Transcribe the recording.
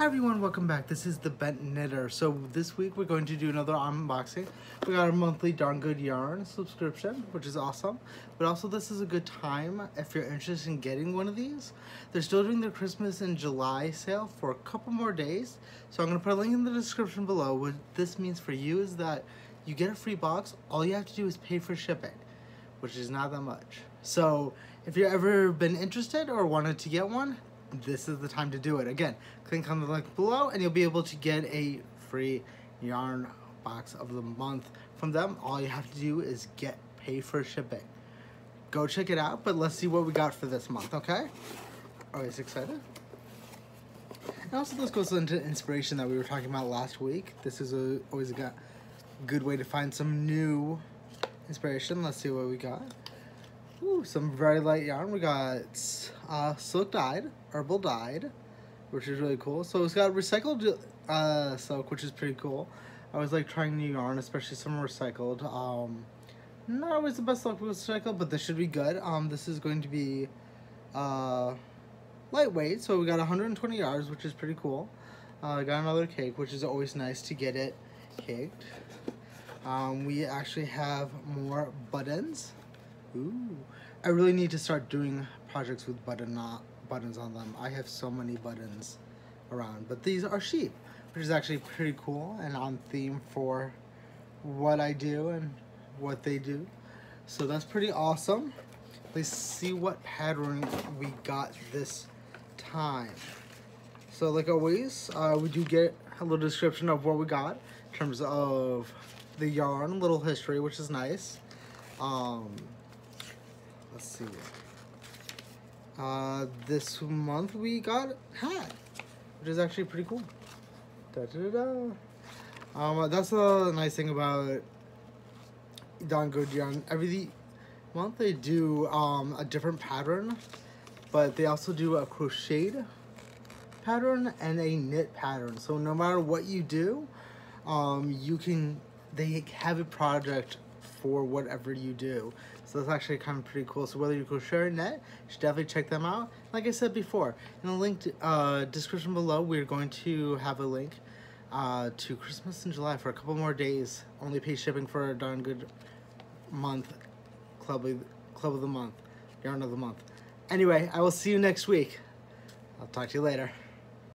Hi everyone, welcome back. This is The Bent Knitter. So this week we're going to do another unboxing. We got our monthly Darn Good Yarn subscription, which is awesome. But also this is a good time if you're interested in getting one of these. They're still doing their Christmas in July sale for a couple more days. So I'm gonna put a link in the description below. What this means for you is that you get a free box. All you have to do is pay for shipping, which is not that much. So if you've ever been interested or wanted to get one, this is the time to do it. Again, click on the link below and you'll be able to get a free yarn box of the month from them. All you have to do is pay for shipping. Go check it out, but let's see what we got for this month, okay? Always excited. And also this goes into inspiration that we were talking about last week. This is always a good way to find some new inspiration. Let's see what we got. Ooh, some very light yarn. We got silk dyed, herbal dyed, which is really cool. So it's got recycled silk, which is pretty cool. I always like trying new yarn, especially some recycled. Not always the best silk with recycled, but this should be good. This is going to be lightweight, so we got 120 yards, which is pretty cool. I got another cake, which is always nice to get it caked. We actually have more buttons. Ooh, I really need to start doing projects with buttons on them. I have so many buttons around, but these are sheep, which is actually pretty cool and on theme for what I do and what they do. So that's pretty awesome. Let's see what pattern we got this time. So like always, we do get a little description of what we got in terms of the yarn, little history, which is nice. Let's see. This month we got hat, which is actually pretty cool. Da, da, da, da. That's the nice thing about Darn Good Yarn. Every month they do a different pattern, but they also do a crocheted pattern and a knit pattern. So no matter what you do, they have a project for whatever you do. So that's actually kind of pretty cool. So whether you crochet or knit, you should definitely check them out. Like I said before, in the link description below, we're going to have a link to Christmas in July for a couple more days. Only pay shipping for a Darn Good month, club of the month, yarn of the month. Anyway, I will see you next week. I'll talk to you later.